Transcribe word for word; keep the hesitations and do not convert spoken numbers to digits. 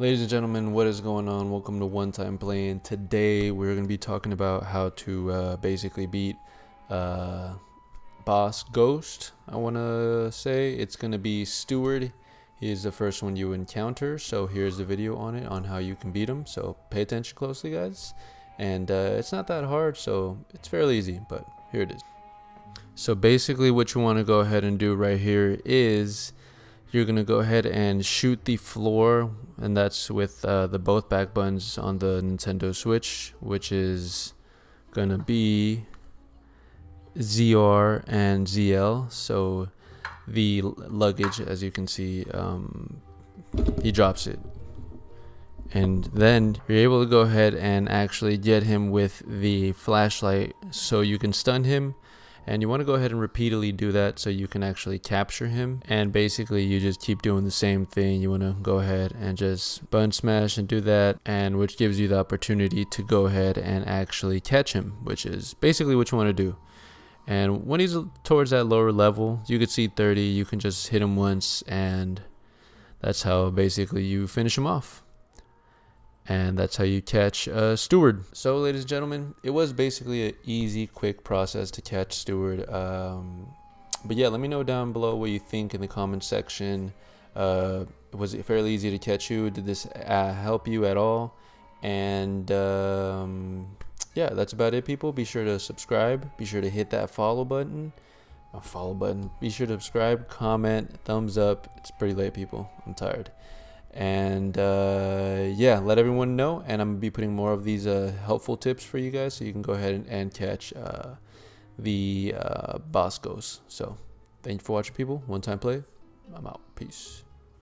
Ladies and gentlemen, what is going on? Welcome to One Time Playing. Today we're going to be talking about how to uh, basically beat uh, Boss Ghost. I want to say it's going to be Steward. He is the first one you encounter, so here's the video on it, on how you can beat him. So pay attention closely, guys. And uh, it's not that hard, so it's fairly easy, but here it is. So basically what you want to go ahead and do right here is you're gonna go ahead and shoot the floor, and that's with uh, the both back buttons on the Nintendo Switch, which is gonna be Z R and Z L. So the luggage, as you can see, um, he drops it, and then you're able to go ahead and actually get him with the flashlight, so you can stun him. And you want to go ahead and repeatedly do that so you can actually capture him. And basically you just keep doing the same thing. You want to go ahead and just button smash and do that, and which gives you the opportunity to go ahead and actually catch him, which is basically what you want to do. And when he's towards that lower level, you could see thirty, you can just hit him once, and that's how basically you finish him off. And that's how you catch uh, Steward. So ladies and gentlemen, it was basically an easy, quick process to catch Steward. Um, but yeah, let me know down below what you think in the comment section. Uh, was it fairly easy to catch you? Did this uh, help you at all? And um, yeah, that's about it, people. Be sure to subscribe. Be sure to hit that follow button. A follow button. Be sure to subscribe, comment, thumbs up. It's pretty late, people. I'm tired. And uh yeah, let everyone know, and I'm gonna be putting more of these uh helpful tips for you guys so you can go ahead and, and catch uh the uh Boss Ghost. So thank you for watching, people. One Time Play, I'm out. Peace.